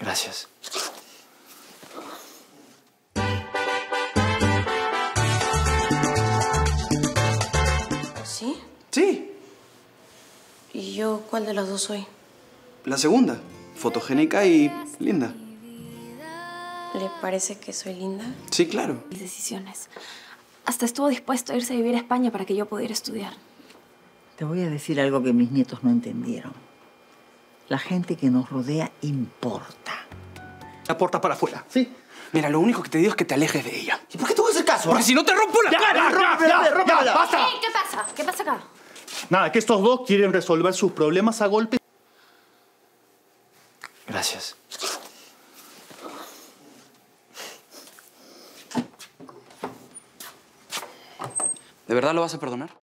Gracias. ¿Sí? Sí. ¿Y yo cuál de las dos soy? La segunda. Fotogénica y linda. ¿Le parece que soy linda? Sí, claro. Mis decisiones. Hasta estuvo dispuesto a irse a vivir a España para que yo pudiera estudiar. Te voy a decir algo que mis nietos no entendieron. La gente que nos rodea importa. La puerta para afuera. Sí. Mira, lo único que te digo es que te alejes de ella. ¿Y por qué te voy a hacer caso? Porque si no te rompo la cara. ¡Rómpela! ¡Basta! Hey, ¿qué pasa? ¿Qué pasa acá? Nada, que estos dos quieren resolver sus problemas a golpe. Gracias. ¿De verdad lo vas a perdonar?